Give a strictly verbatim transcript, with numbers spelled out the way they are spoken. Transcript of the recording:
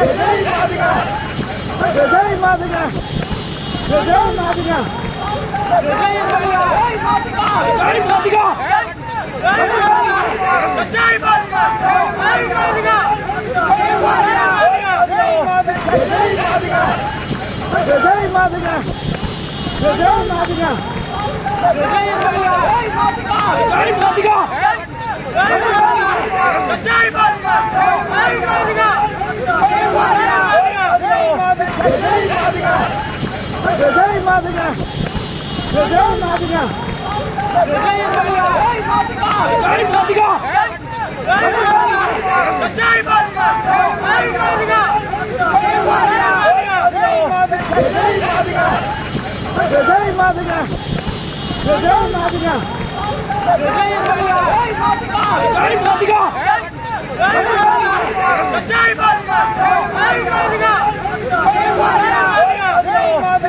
जय मादिका जय मादिका जय मादिका जय मादिका जय मादिका जय मादिका जय मादिका जय मादिका Jai Madhika! Jai Madhika!